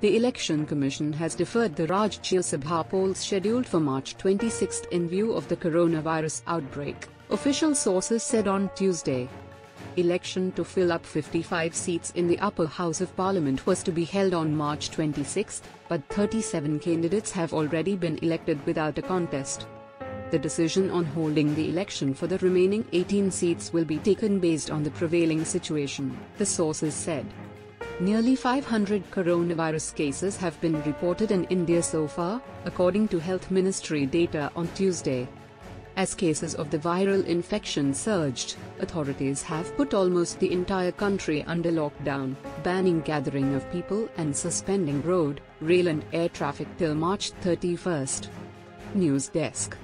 The Election Commission has deferred the Rajya Sabha polls scheduled for March 26 in view of the coronavirus outbreak, official sources said on Tuesday. Election to fill up 55 seats in the upper house of parliament was to be held on March 26, but 37 candidates have already been elected without a contest. The decision on holding the election for the remaining 18 seats will be taken based on the prevailing situation, the sources said. Nearly 500 coronavirus cases have been reported in India so far, according to Health Ministry data on Tuesday. As cases of the viral infection surged, authorities have put almost the entire country under lockdown, banning gathering of people and suspending road, rail and air traffic till March 31. News Desk.